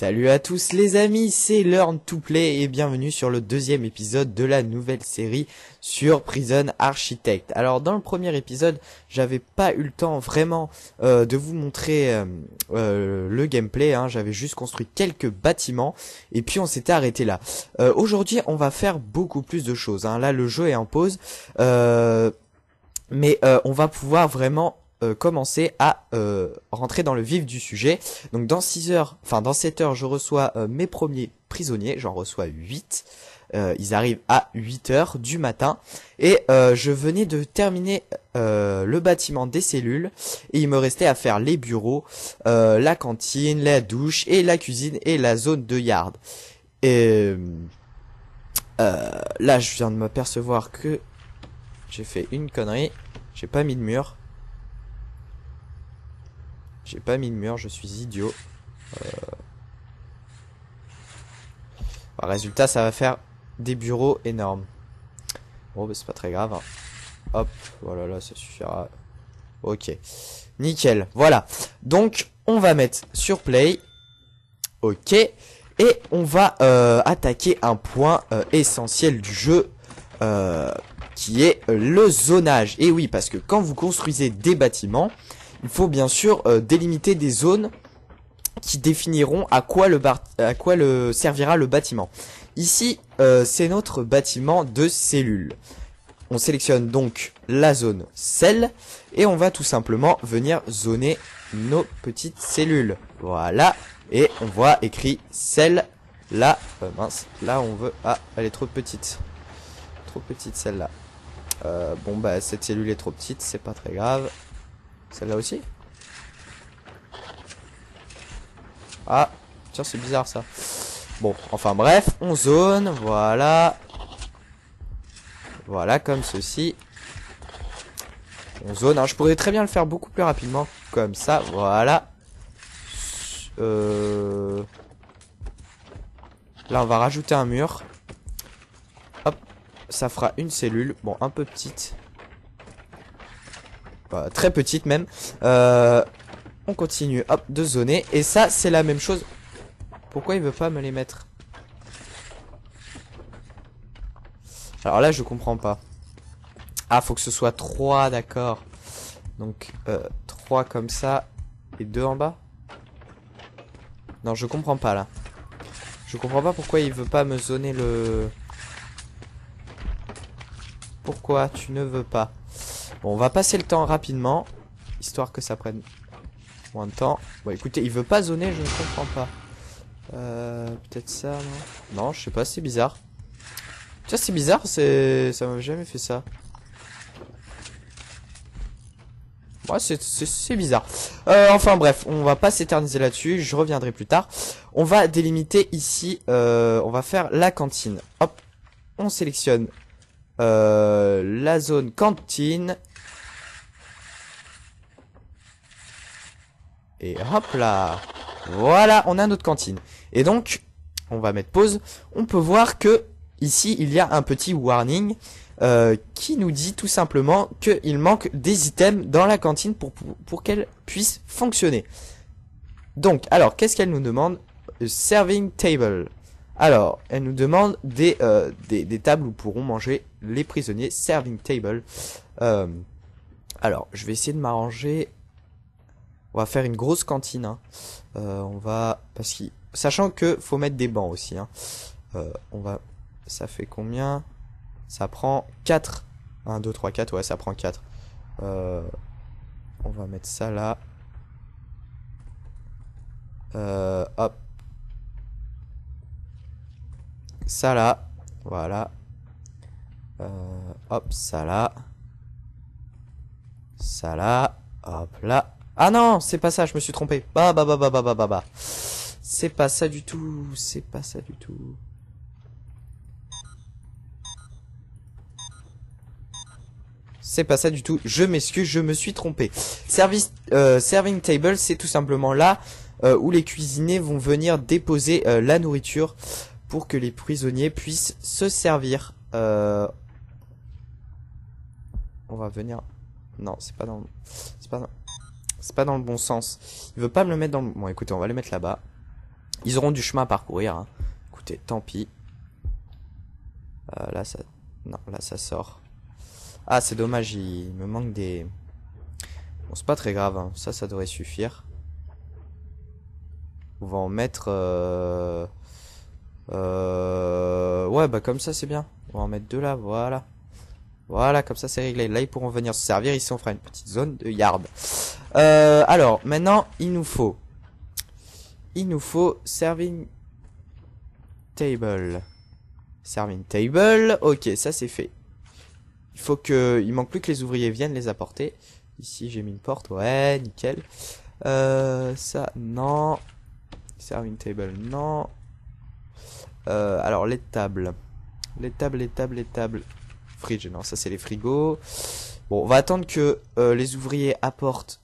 Salut à tous les amis, c'est Learn2Play et bienvenue sur le deuxième épisode de la nouvelle série sur Prison Architect. Alors dans le premier épisode, j'avais pas eu le temps vraiment de vous montrer le gameplay, hein. J'avais juste construit quelques bâtiments et puis on s'était arrêté là. Aujourd'hui on va faire beaucoup plus de choses, hein. Là le jeu est en pause, mais on va pouvoir vraiment commencer à rentrer dans le vif du sujet. Donc dans 7 heures, je reçois mes premiers prisonniers, j'en reçois 8. Ils arrivent à 8 h du matin et je venais de terminer le bâtiment des cellules et il me restait à faire les bureaux, la cantine, la douche et la cuisine et la zone de yard. Et là je viens de m'apercevoir que j'ai fait une connerie, j'ai pas mis de mur. J'ai pas mis le mur, je suis idiot. Enfin, résultat, ça va faire des bureaux énormes. Bon, bah, c'est pas très grave, hein. Hop, voilà, là, ça suffira. Ok, nickel, voilà. Donc, on va mettre sur play. Ok, et on va attaquer un point essentiel du jeu. Qui est le zonage. Et oui, parce que quand vous construisez des bâtiments... Il faut bien sûr délimiter des zones qui définiront à quoi servira le bâtiment. Ici, c'est notre bâtiment de cellules. On sélectionne donc la zone celle et on va tout simplement venir zoner nos petites cellules. Voilà, et on voit écrit celle là. Mince, là on veut... Ah, elle est trop petite. Trop petite celle-là. Bon, bah cette cellule est trop petite, c'est pas très grave. Celle-là aussi? Ah, tiens, c'est bizarre ça. Bon, enfin bref, on zone, voilà. Voilà, comme ceci. On zone, hein. Je pourrais très bien le faire beaucoup plus rapidement, comme ça, voilà. Là, on va rajouter un mur. Hop, ça fera une cellule, bon, un peu petite. Très petite même. On continue, hop, de zoner. Et ça, c'est la même chose. Pourquoi il veut pas me les mettre? Alors là, je comprends pas. Ah, faut que ce soit 3, d'accord. Donc, 3 comme ça. Et 2 en bas. Non, je comprends pas là. Je comprends pas pourquoi il veut pas me zoner le... Pourquoi tu ne veux pas? Bon, on va passer le temps rapidement, histoire que ça prenne moins de temps. Bon, écoutez, il veut pas zoner, je ne comprends pas. Peut-être ça, non? Non, je sais pas, c'est bizarre. Tiens, c'est bizarre, ça m'a jamais fait ça. Ouais, c'est bizarre. Enfin bref, on va pas s'éterniser là-dessus, je reviendrai plus tard. On va délimiter ici, on va faire la cantine. Hop, on sélectionne la zone cantine. Et hop là. Voilà, on a notre cantine. Et donc, on va mettre pause. On peut voir que ici, il y a un petit warning qui nous dit tout simplement qu'il manque des items dans la cantine pour qu'elle puisse fonctionner. Donc, alors, qu'est-ce qu'elle nous demande? A serving table. Alors, elle nous demande des tables où pourront manger les prisonniers. Serving table. Alors, je vais essayer de m'arranger... On va faire une grosse cantine, hein. On va... Parce que... Sachant que faut mettre des bancs aussi, hein. On va... Ça fait combien? Ça prend 4. 1, 2, 3, 4. Ouais, ça prend 4. On va mettre ça là. Hop. Ça là. Voilà. Hop, ça là. Ça là. Hop là. Ah non, c'est pas ça, je me suis trompé. Bah. C'est pas ça du tout, c'est pas ça du tout. C'est pas ça du tout, je m'excuse, je me suis trompé. Serving table, c'est tout simplement là où les cuisiniers vont venir déposer la nourriture pour que les prisonniers puissent se servir. On va venir... Non, c'est pas dans... C'est pas dans le bon sens. Il veut pas me le mettre dans le... Bon, écoutez, on va le mettre là-bas. Ils auront du chemin à parcourir. Hein. Écoutez, tant pis. Là, ça... Non, là, ça sort. Ah, c'est dommage, il me manque des... Bon, c'est pas très grave, hein. Ça, ça devrait suffire. On va en mettre... Ouais, bah comme ça, c'est bien. On va en mettre deux là, voilà. Voilà, comme ça, c'est réglé. Là, ils pourront venir se servir. Ici, on fera une petite zone de yard. Alors, maintenant, il nous faut... serving table. Ok, ça c'est fait. Il faut que... Il manque plus que les ouvriers viennent les apporter. Ici, j'ai mis une porte. Ouais, nickel. Ça, non. Serving table, non. Alors, les tables. Fridge, non, ça c'est les frigos. Bon, on va attendre que les ouvriers apportent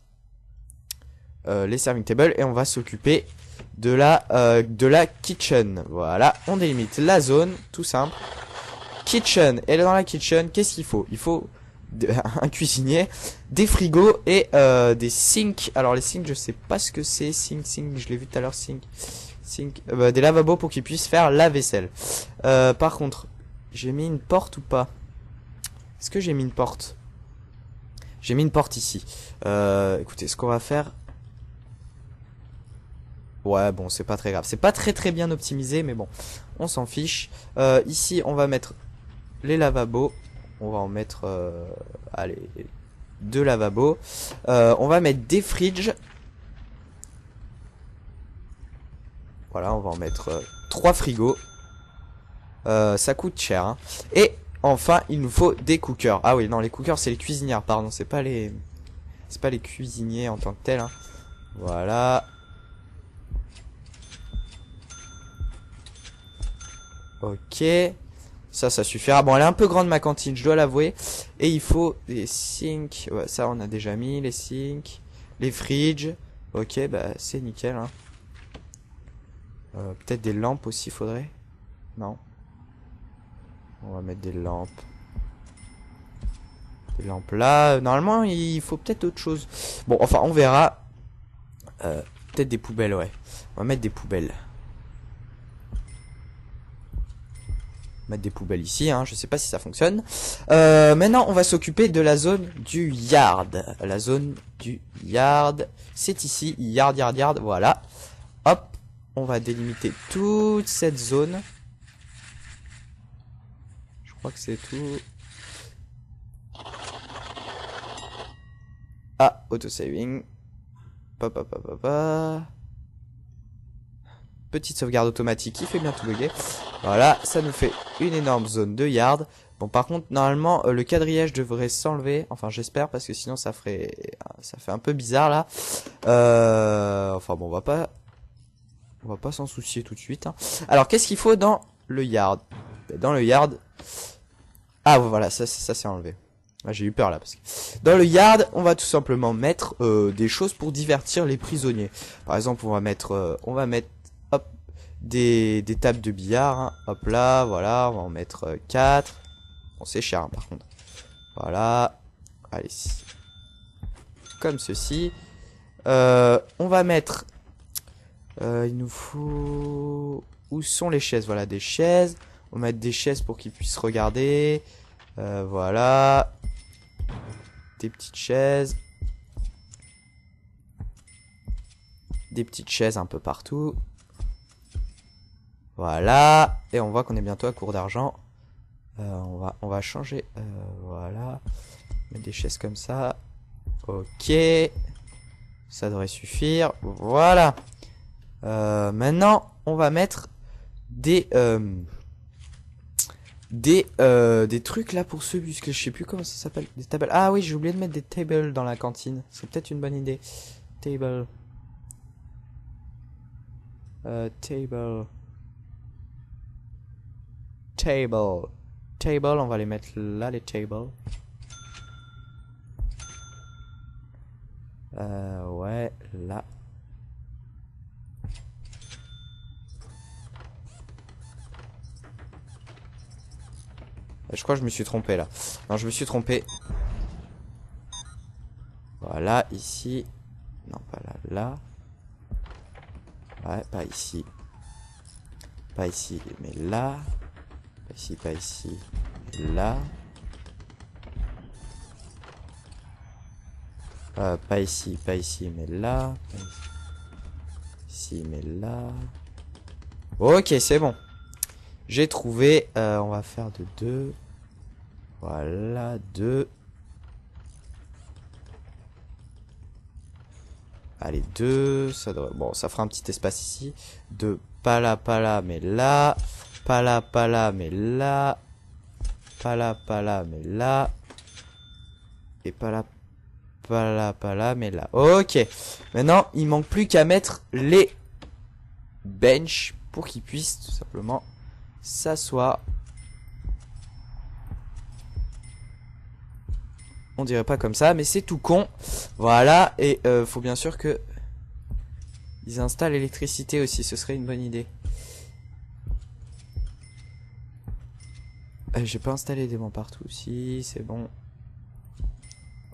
les serving tables et on va s'occuper de la kitchen. Voilà, on délimite la zone, tout simple. Kitchen, et dans la kitchen, qu'est-ce qu'il faut? Il faut un cuisinier, des frigos et des sinks. Alors les sinks, je sais pas ce que c'est. Sink, je l'ai vu tout à l'heure, des lavabos pour qu'ils puissent faire la vaisselle. Par contre, j'ai mis une porte ou pas? Est-ce que j'ai mis une porte? J'ai mis une porte ici. Écoutez, ce qu'on va faire... Ouais, bon, c'est pas très grave. C'est pas très bien optimisé, mais bon, on s'en fiche. Ici, on va mettre les lavabos. On va en mettre... allez, deux lavabos. On va mettre des fridges. Voilà, on va en mettre trois frigos. Ça coûte cher, hein. Et... Enfin, il nous faut des cookers. Ah oui, non, les cookers, c'est les cuisinières, pardon. C'est pas les... C'est pas les cuisiniers en tant que tels. Hein. Voilà. Ok. Ça, ça suffira. Bon, elle est un peu grande, ma cantine, je dois l'avouer. Et il faut des sinks. Ouais, ça, on a déjà mis, les sinks. Les fridges. Ok, bah, c'est nickel. Hein. Peut-être des lampes aussi, faudrait. Non. On va mettre des lampes. Des lampes là. Normalement, il faut peut-être autre chose. Bon, enfin, on verra. Peut-être des poubelles, ouais. On va mettre des poubelles. Mettre des poubelles ici, hein. Je sais pas si ça fonctionne. Maintenant, on va s'occuper de la zone du yard. La zone du yard. C'est ici. Yard. Voilà. Hop. On va délimiter toute cette zone. Que c'est tout. Ah, autosaving. Petite sauvegarde automatique qui fait bien tout bugger. Voilà, ça nous fait une énorme zone de yard. Bon, par contre, normalement, le quadrillage devrait s'enlever. Enfin, j'espère, parce que sinon, ça ferait... Ça fait un peu bizarre, là. Enfin, bon, on va pas... On va pas s'en soucier tout de suite. Hein. Alors, qu'est-ce qu'il faut dans le yard? Dans le yard... Ah voilà, ça s'est enlevé. Ah, j'ai eu peur là parce que dans le yard, on va tout simplement mettre des choses pour divertir les prisonniers. Par exemple, on va mettre hop, des tables de billard. Hein. Hop là, voilà, on va en mettre 4. Bon, c'est cher hein, par contre. Voilà, allez, comme ceci. On va mettre. Il nous faut où sont les chaises? Voilà, des chaises. On va mettre des chaises pour qu'ils puissent regarder. Voilà. Des petites chaises. Des petites chaises un peu partout. Voilà. Et on voit qu'on est bientôt à court d'argent. On va changer. Voilà. Mettre des chaises comme ça. Ok. Ça devrait suffire. Voilà. Maintenant, on va mettre des trucs là pour ce bus que je sais plus comment ça s'appelle. Des tables. Ah oui, j'ai oublié de mettre des tables dans la cantine. C'est peut-être une bonne idée. Table. Table. On va les mettre là, les tables. Ouais, là. Je crois que je me suis trompé là. Non, je me suis trompé. Voilà, ici. Non, pas là. Ouais, pas ici. Pas ici, mais là. Pas ici, pas ici. Là. Pas ici, pas ici, mais là. Pas ici, mais là. Ok, c'est bon. J'ai trouvé. On va faire de 2. Voilà, 2. Allez, 2. Ça devrait... Bon, ça fera un petit espace ici. 2. Pas là, mais là. Pas là, mais là. Pas là, mais là. Et pas là, mais là. Ok. Maintenant, il manque plus qu'à mettre les benches pour qu'ils puissent tout simplement s'asseoir. On dirait pas comme ça, mais c'est tout con. Voilà, et faut bien sûr que ils installent l'électricité aussi, ce serait une bonne idée. J'ai pas installé des bancs partout, si, c'est bon.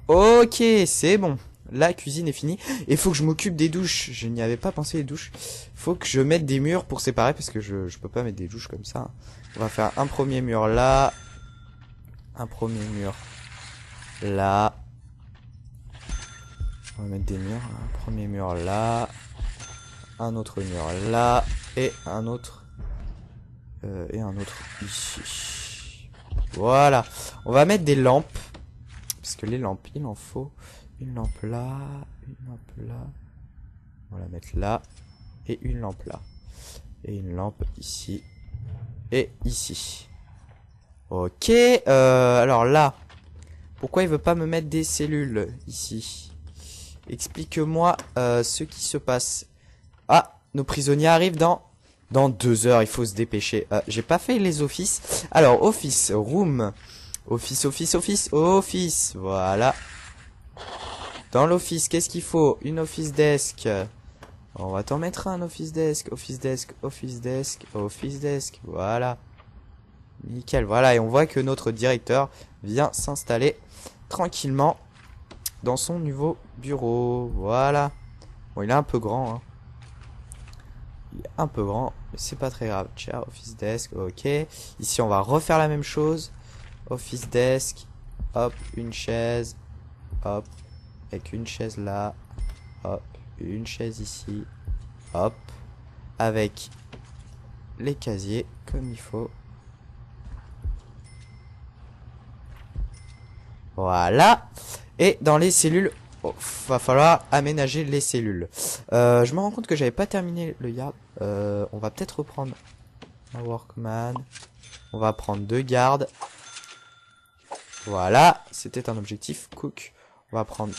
Ok, c'est bon. La cuisine est finie. Et faut que je m'occupe des douches. Je n'y avais pas pensé, les douches. Faut que je mette des murs pour séparer, parce que je peux pas mettre des douches comme ça. On va faire un premier mur là. Un premier mur là. On va mettre des murs. Un premier mur là. Un autre mur là. Et un autre ici. Voilà. On va mettre des lampes. Parce que les lampes, il en faut. Une lampe là. Une lampe là. On va la mettre là. Et une lampe là. Et une lampe ici. Et ici. Ok. Alors là. Pourquoi il veut pas me mettre des cellules ici? Explique-moi ce qui se passe. Ah, nos prisonniers arrivent dans 2 heures. Il faut se dépêcher. J'ai pas fait les offices. Alors, office, room. Office. Voilà. Dans l'office, qu'est-ce qu'il faut? Une office desk. On va t'en mettre un office desk. Voilà. Nickel. Voilà. Et on voit que notre directeur vient s'installer tranquillement dans son nouveau bureau. Voilà. Bon, il est un peu grand, hein. Il est un peu grand, mais c'est pas très grave. Tiens, office desk. Ok. Ici, on va refaire la même chose. Office desk, hop, une chaise, hop, avec une chaise là, hop, une chaise ici, hop, avec les casiers comme il faut. Voilà. Et dans les cellules, oh, va falloir aménager les cellules. Je me rends compte que j'avais pas terminé le yard. On va peut-être reprendre un workman. On va prendre 2 gardes. Voilà, c'était un objectif. Cook, on va prendre...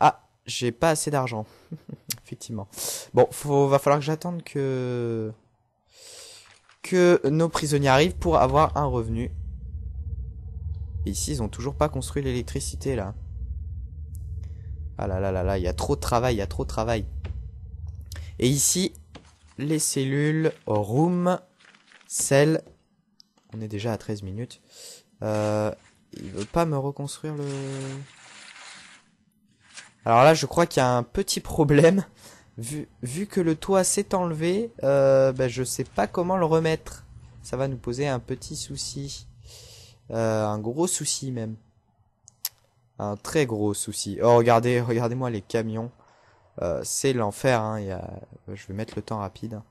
Ah, j'ai pas assez d'argent. Effectivement. Bon, va falloir que j'attende que nos prisonniers arrivent pour avoir un revenu. Et ici, ils ont toujours pas construit l'électricité, là. Ah là là là là, il y a trop de travail, il y a trop de travail. Et ici, les cellules, room, cell... On est déjà à 13 minutes. Il veut pas me reconstruire le... Alors là, je crois qu'il y a un petit problème. Vu que le toit s'est enlevé, ben, je sais pas comment le remettre. Ça va nous poser un petit souci. Un gros souci même. Un très gros souci. Oh, regardez-moi les camions. C'est l'enfer, hein. Je vais mettre le temps rapide.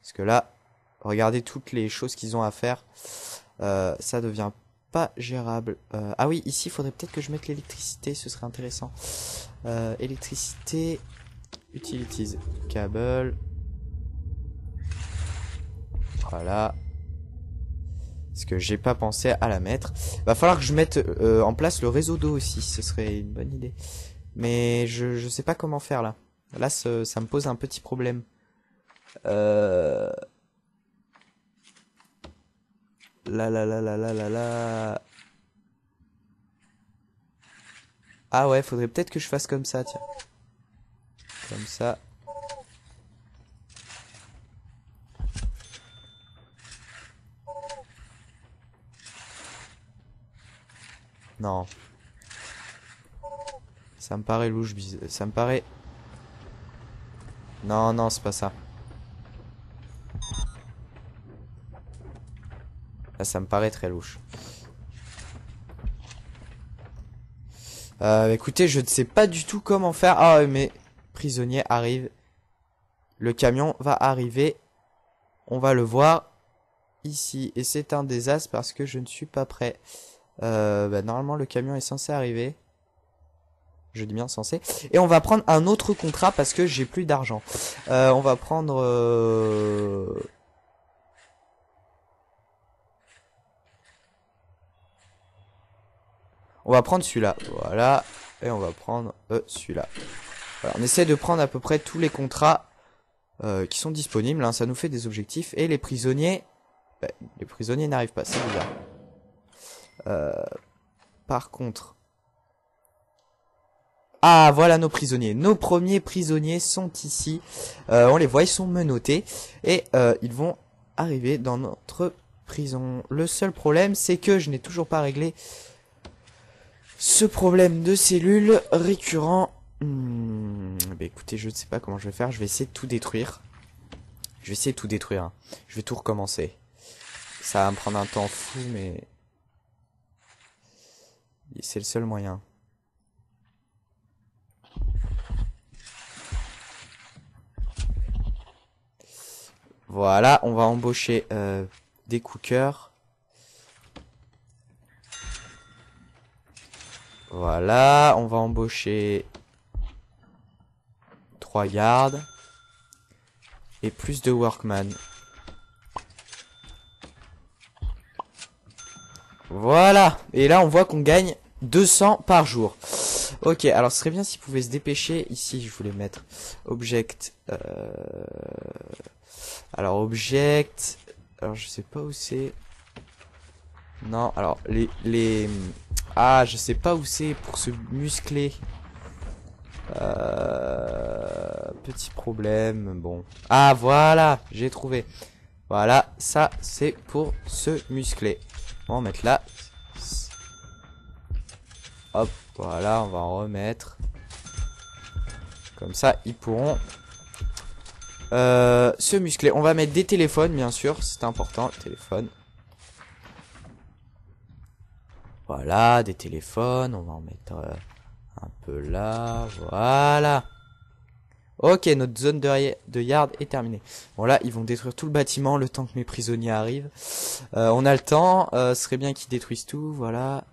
Parce que là... Regardez toutes les choses qu'ils ont à faire. Ça devient pas gérable. Ah oui, ici, il faudrait peut-être que je mette l'électricité. Ce serait intéressant. Électricité. Utilities. Cable. Voilà. Parce que j'ai pas pensé à la mettre. Va falloir que je mette en place le réseau d'eau aussi. Ce serait une bonne idée. Mais je sais pas comment faire là. Là, ça me pose un petit problème. Là. Ah ouais, faudrait peut-être que je fasse comme ça, tiens. Comme ça. Non. Ça me paraît louche, ça me paraît... Non, non, c'est pas ça. ça me paraît très louche. Écoutez, je ne sais pas du tout comment faire. Ah, mais prisonnier arrive. Le camion va arriver. On va le voir ici. Et c'est un désastre parce que je ne suis pas prêt. Bah, normalement, le camion est censé arriver. Je dis bien censé. Et on va prendre un autre contrat parce que j'ai plus d'argent. On va prendre... On va prendre celui-là, voilà, et on va prendre celui-là. Voilà, on essaie de prendre à peu près tous les contrats qui sont disponibles, hein. Ça nous fait des objectifs. Et les prisonniers, bah, les prisonniers n'arrivent pas, c'est bizarre. Par contre... Ah, voilà nos prisonniers. Nos premiers prisonniers sont ici. On les voit, ils sont menottés. Et ils vont arriver dans notre prison. Le seul problème, c'est que je n'ai toujours pas réglé... ce problème de cellules récurrent. Bah écoutez, je ne sais pas comment je vais faire. Je vais essayer de tout détruire. Je vais essayer de tout détruire. Hein. Je vais tout recommencer. Ça va me prendre un temps fou, mais... c'est le seul moyen. Voilà, on va embaucher des cookers. Voilà, on va embaucher 3 gardes et plus de workman. Voilà, et là on voit qu'on gagne 200 par jour. Ok, alors ce serait bien s'ils pouvaient se dépêcher. Ici, je voulais mettre object. Alors object. Alors je sais pas où c'est. Non, alors les... Ah, je sais pas où c'est pour se muscler. Petit problème, bon. Ah, voilà, j'ai trouvé. Voilà, ça, c'est pour se muscler. On va en mettre là. Hop, voilà, on va en remettre. Comme ça, ils pourront se muscler. On va mettre des téléphones, bien sûr, c'est important, le téléphone. Voilà, des téléphones, on va en mettre un peu là, voilà. Ok, notre zone de yard est terminée. Bon là, ils vont détruire tout le bâtiment le temps que mes prisonniers arrivent. On a le temps, ce serait bien qu'ils détruisent tout, voilà.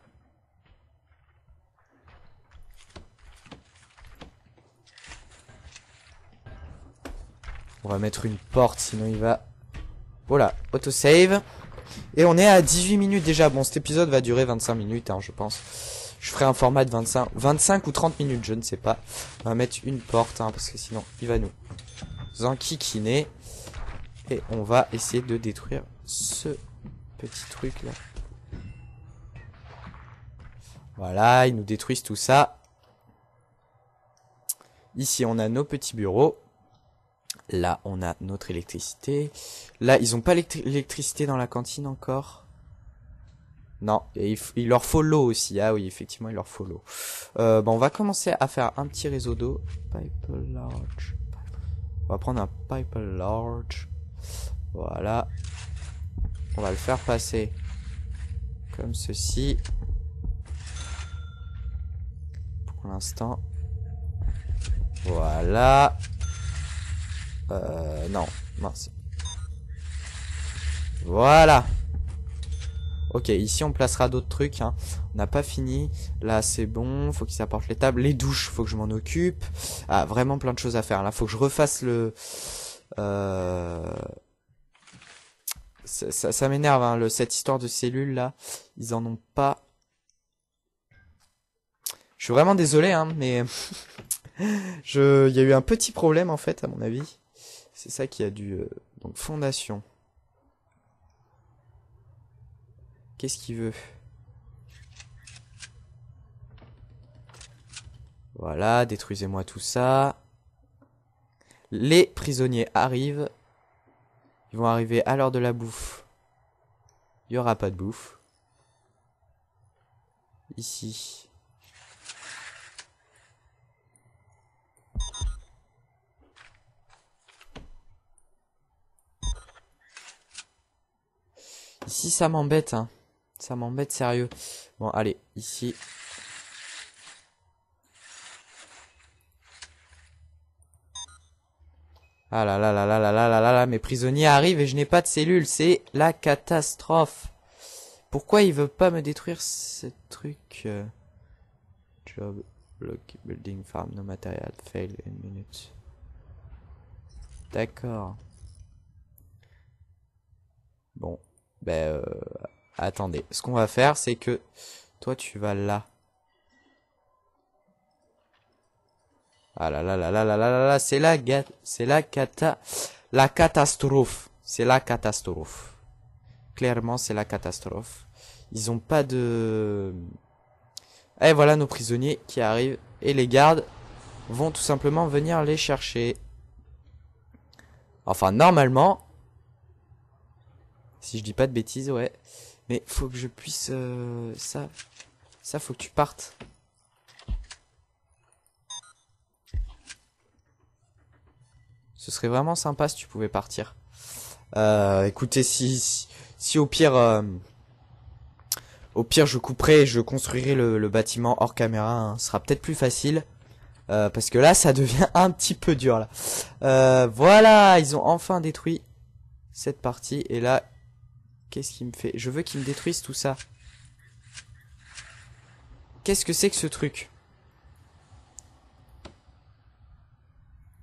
On va mettre une porte, sinon il va... Voilà, autosave. Et on est à 18 minutes déjà. Bon, cet épisode va durer 25 minutes, hein, je pense. Je ferai un format de 25 ou 30 minutes, je ne sais pas. On va mettre une porte, hein, parce que sinon, il va nous enquiquiner. Et on va essayer de détruire ce petit truc-là. Voilà, ils nous détruisent tout ça. Ici, on a nos petits bureaux. Là, on a notre électricité. Là, ils n'ont pas l'électricité dans la cantine encore. Non, et il leur faut l'eau aussi. Ah oui, effectivement, il leur faut l'eau. Bon, on va commencer à faire un petit réseau d'eau. Pipe large. On va prendre un pipe large. Voilà. On va le faire passer comme ceci. Pour l'instant. Voilà. Non, mince. Voilà. Ok, ici on placera d'autres trucs, hein. On n'a pas fini. Là c'est bon, faut qu'ils apportent les tables. Les douches, faut que je m'en occupe. Ah, vraiment plein de choses à faire. Là, faut que je refasse le... Ça m'énerve, hein, cette histoire de cellules là. Ils en ont pas. Je suis vraiment désolé, hein, mais... Il y a eu un petit problème en fait, à mon avis. C'est ça qui a dû... Donc, fondation. Qu'est-ce qu'il veut? Voilà, détruisez-moi tout ça. Les prisonniers arrivent. Ils vont arriver à l'heure de la bouffe. Il n'y aura pas de bouffe. Ici. Si ça m'embête, hein. Ça m'embête sérieux. Bon, allez, ici. Ah là là là là là là là là là, mes prisonniers arrivent et je n'ai pas de cellule, c'est la catastrophe. Pourquoi il veut pas me détruire ce truc? Job, block, building, farm, no material, fail, une minute. D'accord. Bon, ben attendez. Ce qu'on va faire, c'est que toi tu vas là. Ah là là là là là là là là, c'est la catastrophe. C'est la catastrophe. Clairement, c'est la catastrophe. Ils ont pas de... Et voilà nos prisonniers qui arrivent. Et les gardes vont tout simplement venir les chercher. Enfin, normalement. Si je dis pas de bêtises, ouais. Mais faut que je puisse... Ça, faut que tu partes. Ce serait vraiment sympa si tu pouvais partir. Écoutez, si au pire je couperai et je construirai le bâtiment hors caméra, hein. Ce sera peut-être plus facile. Parce que là, ça devient un petit peu dur. Là. Voilà, ils ont enfin détruit cette partie. Et là, qu'est-ce qu'il me fait? Je veux qu'ils me détruisent tout ça. Qu'est-ce que c'est que ce truc?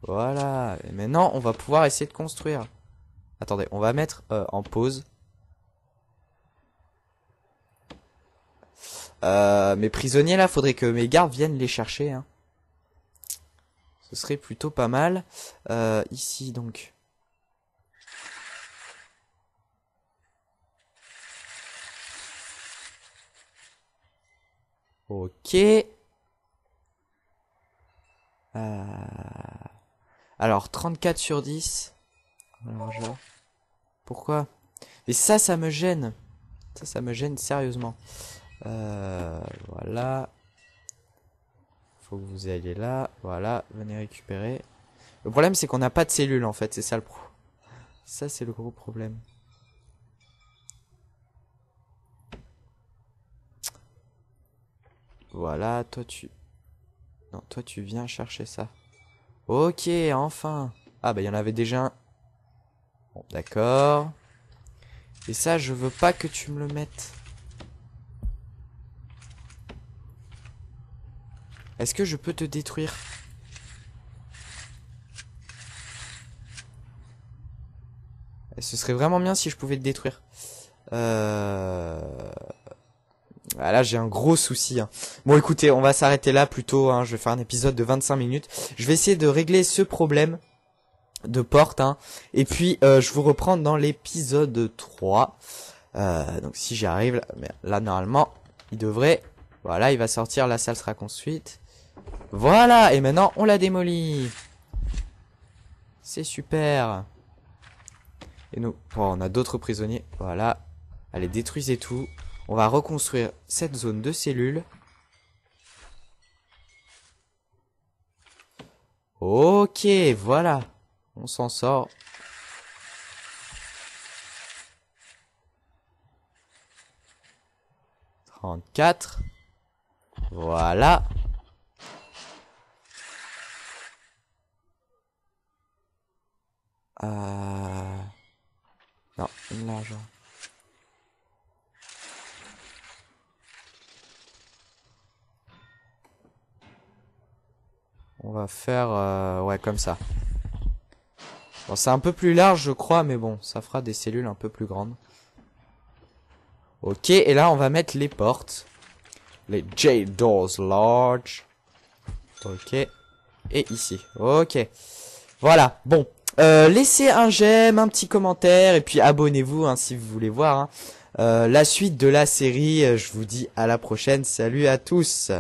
Voilà, et maintenant on va pouvoir essayer de construire. Attendez, on va mettre en pause. Mes prisonniers là, faudrait que mes gardes viennent les chercher, hein. Ce serait plutôt pas mal. Ici donc. Ok. Alors 34 sur 10. Alors, pourquoi? Mais ça me gêne. Ça me gêne sérieusement. Voilà. Faut que vous alliez là. Voilà, venez récupérer. Le problème c'est qu'on n'a pas de cellules en fait. C'est ça le pro. Ça c'est le gros problème. Voilà, toi tu... Non, toi tu viens chercher ça. Ok, enfin. Ah bah il y en avait déjà un. Bon, d'accord. Et ça, je veux pas que tu me le mettes. Est-ce que je peux te détruire? Ce serait vraiment bien si je pouvais te détruire. Ah, là j'ai un gros souci, hein. Bon écoutez, on va s'arrêter là plutôt, hein. Je vais faire un épisode de 25 minutes. Je vais essayer de régler ce problème de porte, hein. Et puis je vous reprends dans l'épisode 3. Donc si j'y arrive, là normalement il devrait... Voilà, il va sortir, la salle sera construite. Voilà, et maintenant on la démolit. C'est super. Et nous, bon, on a d'autres prisonniers. Voilà, allez, détruisez tout. On va reconstruire cette zone de cellules. Ok, voilà. On s'en sort. « 34. » Voilà. Non, l'argent. On va faire... ouais, comme ça. Bon, c'est un peu plus large, je crois, mais bon, ça fera des cellules un peu plus grandes. Ok, et là, on va mettre les portes. Les J-doors large. Ok. Et ici. Ok. Voilà, bon. Laissez un j'aime, un petit commentaire, et puis abonnez-vous, hein, si vous voulez voir, hein, la suite de la série. Je vous dis à la prochaine. Salut à tous.